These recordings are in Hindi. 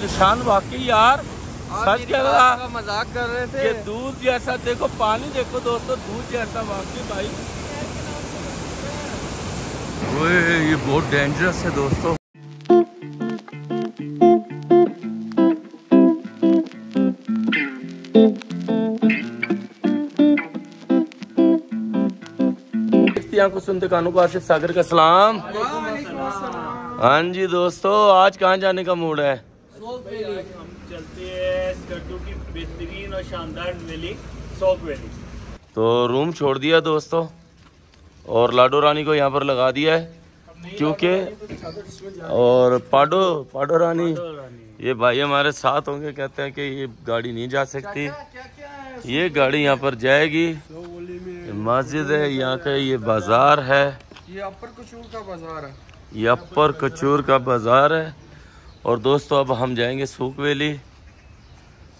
निशान वाकई यार सच कह रहा, मजाक कर रहे थे। दूध जैसा देखो, पानी देखो दोस्तों, दूध जैसा वाकई भाई। ओए ये बहुत डेंजरस है दोस्तों। को सुनते कानों को आसिफ सागर का सलाम। हाँ जी दोस्तों, आज कहाँ जाने का मूड है? हम चलते हैं स्कर्दू की बेहतरीन और शानदार वैली, सौक वैली। तो रूम छोड़ दिया दोस्तों और लाडो रानी को यहाँ पर लगा दिया है, क्योंकि और पाडो रानी ये भाई हमारे साथ होंगे, कहते हैं कि ये गाड़ी नहीं जा सकती, ये गाड़ी यहाँ पर जाएगी। मस्जिद है यहाँ का, ये बाजार है, ये अपर कचूर का बाजार है, ये अपर कचूर का बाजार है। और दोस्तों अब हम जाएंगे सूक वैली,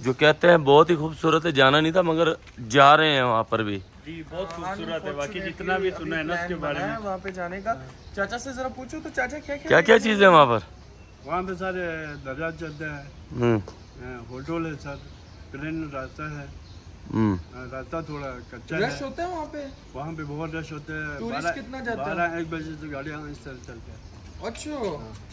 जो कहते हैं बहुत ही खूबसूरत है। जाना नहीं था मगर जा रहे हैं वहाँ पर भी, बहुत खूबसूरत है। बाकी जितना भी सुना है ना उसके बारे में, वहाँ पे जाने का चाचा से जरा पूछो तो चाचा क्या चीज़ है वहाँ पर? वहाँ पे सारे दरिया चलता है, होटल है सर, ट्रेन रास्ता है, रास्ता थोड़ा कच्चा है। रश होता है वहाँ पे? वहाँ पे बहुत रश होता है। टूरिस्ट कितना जाता है? 12-1 बजे तो गाड़ियाँ इस तरह चलते हैं। अच्छा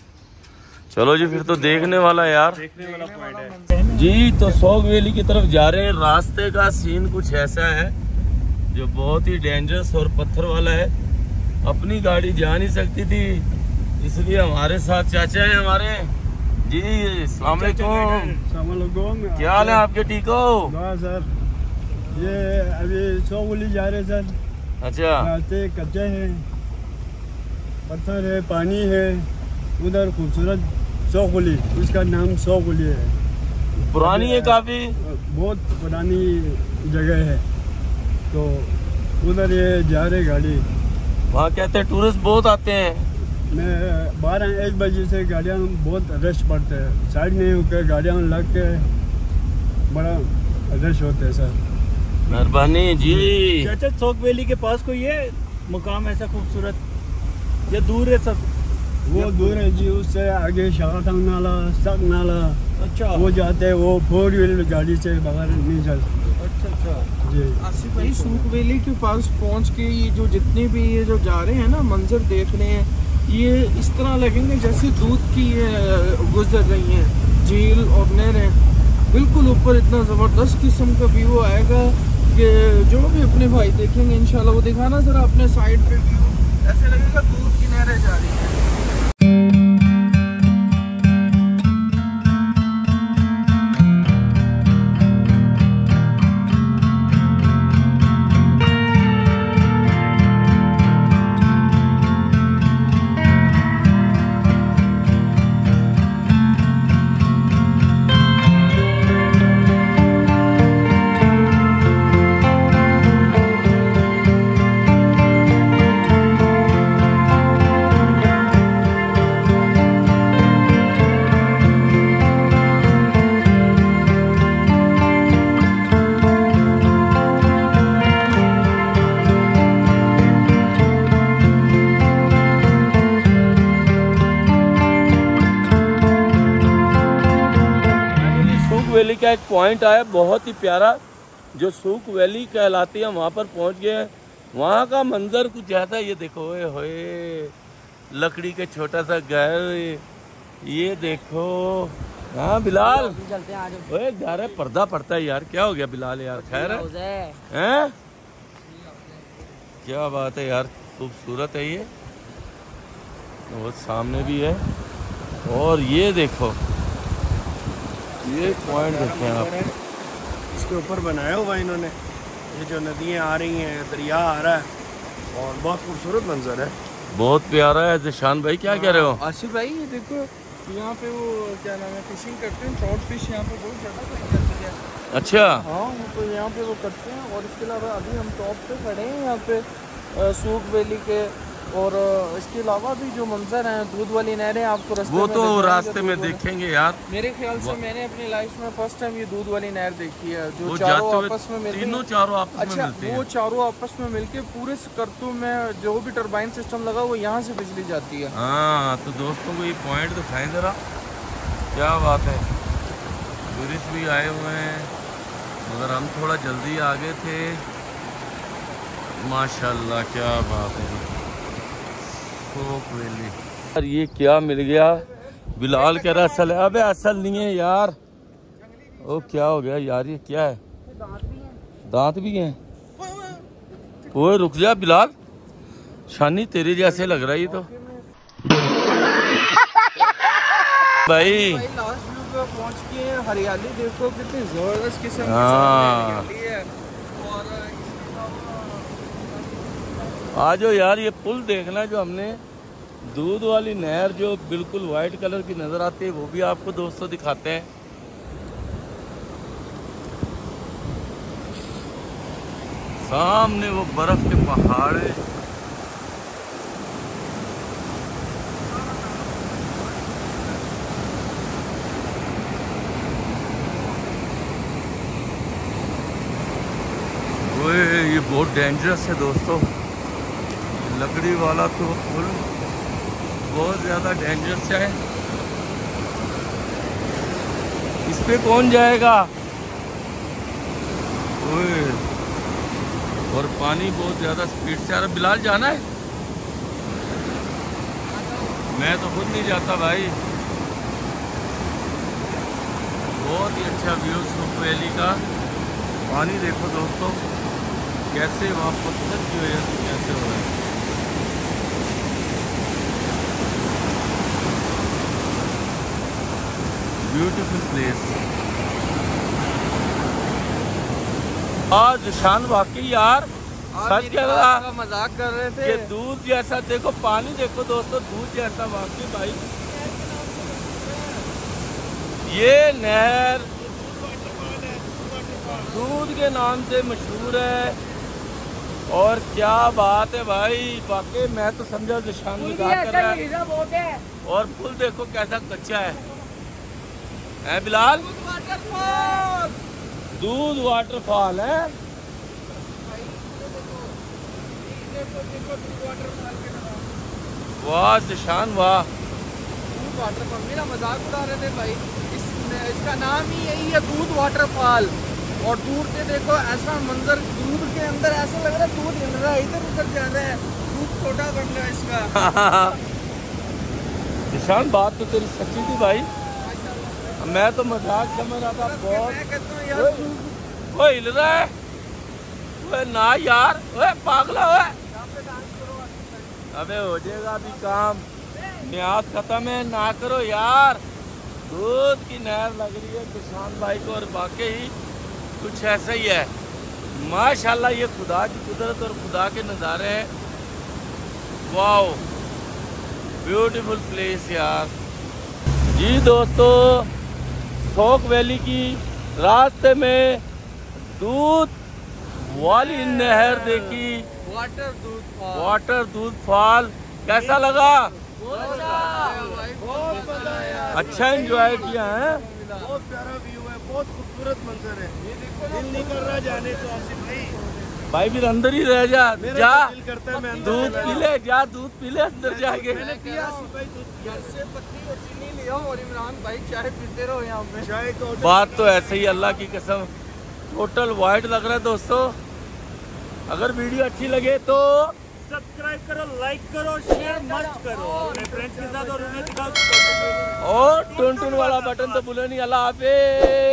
चलो जी, फिर तो देखने वाला यार, देखने वाला पॉइंट है जी। तो सौक वैली की तरफ जा रहे हैं। रास्ते का सीन कुछ ऐसा है जो बहुत ही डेंजरस और पत्थर वाला है। अपनी गाड़ी जा नहीं सकती थी, इसलिए हमारे साथ चाचा है हमारे जी। अस्सलाम वालेकुम, क्या हाल है आपके? ठीक हो सर? ये अभी सौक वैली जा रहे सर। अच्छा, रास्ते कच्चे हैं, पत्थर है, पानी है, उधर खूबसूरत सौक वैली, उसका नाम सौक वैली है। पुरानी है काफ़ी, बहुत पुरानी जगह है। तो उधर ये जा रहे गाड़ी, वहाँ कहते हैं टूरिस्ट बहुत आते हैं। मैं 12-1 बजे से गाड़ियाँ बहुत रश पड़ते हैं, साइड नहीं होकर गाड़ियाँ लग के बड़ा रश होता है सर। मेहरबानी जी। चाचा सौक वैली के पास कोई ये मुकाम ऐसा खूबसूरत या दूर है सब? वो दूर है जी, उससे आगे शाखा नाला, सक नाला। अच्छा, वो जाते हैं, वो 4 व्हील गाड़ी से बाहर नहीं चल सकते। अच्छा अच्छा जी। आसिफ भाई, सूक वैली के पास पहुंच के ये जो जितने भी ये जो जा रहे हैं ना, मंजर देख रहे हैं, ये इस तरह लगेंगे जैसे दूध की ये गुजर रही हैं झील और नहरें। बिल्कुल ऊपर इतना ज़बरदस्त किस्म का व्यू आएगा कि जो भी अपने भाई देखेंगे इंशाल्लाह। वो दिखाना ज़रा अपने साइड पे व्यू, ऐसे लगेगा दूध की नहरें जा रही हैं। का एक पॉइंट आया बहुत ही प्यारा, जो सूक वैली कहलाती है, वहाँ पर पहुँच गए हैं। वहाँ का मंजर कुछ ऐसा, ये देखो, ओए होए, लकड़ी का छोटा सा घर, ये देखो। हाँ बिलाल, ओए यार पर्दा पड़ता है यार, क्या हो गया बिलाल यार? खैर है, क्या बात है यार, खूबसूरत है ये। बहुत सामने भी है, और ये देखो, ये पॉइंट देखते हैं आप, इसके ऊपर बनाया हुआ इन्होंने। ये जो नदियाँ आ रही हैं, दरिया आ रहा है, और बहुत खूबसूरत मंजर है, बहुत प्यारा है। जिशान भाई क्या कह रहे हो? आसिफ भाई ये देखो, यहाँ पे वो क्या नाम है, फिशिंग करते हैं, ट्राउट फिश यहाँ पे बहुत ज़्यादा। अच्छा हाँ, तो यहाँ पे वो करते हैं। और इसके अलावा अभी हम टॉप पे खड़े हैं यहाँ पे सूक वैली के, और इसके अलावा भी जो मंजर हैं, दूध वाली नहरें आपको रास्ते वो में तो रास्ते में देखेंगे यार। मेरे ख्याल से मैंने अपनी लाइफ में फर्स्ट टाइम ये दूध वाली नहर देखी है, जो चारों आपस में मिलते हैं, तीनों चारों आपस में मिलते हैं। अच्छा, वो चारों आपस में मिलके पूरे स्कर्दू में जो भी टर्बाइन सिस्टम लगा, वो यहाँ से बिजली जाती है। हाँ तो दोस्तों को ये पॉइंट दिखाएं जरा, क्या बात है, टूरिस्ट भी आए हुए हैं मगर हम थोड़ा जल्दी आ गए थे। माशाल्लाह क्या बात है। यार ये क्या मिल गया। बिलाल कह रहा असल है, अबे असल नहीं है यार। ओ क्या हो गया यार, ये क्या है, दांत भी हैं। ओए रुक जा बिलाल, शानी तेरे जैसे लग रहा है ये तो। भाई लास्ट व्यू पे पहुंच गए हैं। हरियाली देखो कितनी जबरदस्त किस्म की हरियाली है। और आ जाओ यार, ये पुल देखना जो हमने दूध वाली नहर जो बिल्कुल वाइट कलर की नजर आती है वो भी आपको दोस्तों दिखाते हैं। सामने वो बर्फ के पहाड़ है। ओए ये बहुत डेंजरस है दोस्तों, लकड़ी वाला तो पुल बहुत ज़्यादा डेंजरस है। इस पे कौन जाएगा। ओए और पानी बहुत ज़्यादा स्पीड से आ रहा। बिलाल जाना है, मैं तो खुद नहीं जाता भाई। बहुत ही अच्छा व्यू सुख वैली का। पानी देखो दोस्तों कैसे वहाँ पत्थर की वजह से कैसे हो रहा है। Beautiful place. आज शान वाकई यार सच कह रहा, मजाक कर रहे थे। ये दूध जैसा देखो, पानी देखो दोस्तों दूध जैसा वाकई भाई। ये नहर दूध के नाम से मशहूर है। और क्या बात है भाई, वाकई मैं तो समझा दुशान मजाक कर रहा है। और पुल देखो कैसा कच्चा है। ए बिलाल दूध वाटरफॉल है। वाह दुशान वाह, दूध वाटरफॉल। मेरा मजाक उड़ा रहे थे भाई, इसका नाम ही यही है दूध वाटरफॉल। और दूर से देखो ऐसा मंजर, दूध के अंदर ऐसा लग रहा है दूध हिल रहा है, इधर उधर जा रहा है, दूध छोटा बन रहा है इसका। निशान बात तो तेरी सच्ची थी भाई, मैं तो मजाक समझ रहा था। बहुत वो हिल रहा है वो ना यार, वो पागला है। अबे हो जाएगा अभी काम, न्याज खत्म है, ना करो यार। दूध की नहर लग रही है किसान भाई को, और वाकई कुछ ऐसा ही है माशाल्लाह। ये खुदा की कुदरत और खुदा के नज़ारे हैं। वाओ ब्यूटीफुल प्लेस यार। जी दोस्तों सोक वैली की रास्ते में दूध वाली नहर देखी, वाटर दूध फॉल। कैसा लगा। अच्छा एंजॉय किया है, बहुत प्यारा व्यू है, बहुत खूबसूरत मंजर है। ये देखो दिल नहीं कर रहा जाने को। आसिफ भाई भी अंदर ही रह जा, जा दूध पी ले, जा दूध पी ले अंदर जाके। मैंने पिया घर से पत्ती और चीनी लिया और इमरान भाई चाय पीते रहो यहाँ पे। चाय तो बात तो ऐसे ही, अल्लाह की कसम टोटल वाइट लग रहा है दोस्तों। अगर वीडियो अच्छी लगे तो सब्सक्राइब करो, लाइक करो, शेयर मस्त करो अपने फ्रेंड्स के साथ, और टुन टुन वाला बटन तो भूलो नहीं। अल्लाह हाफिज़।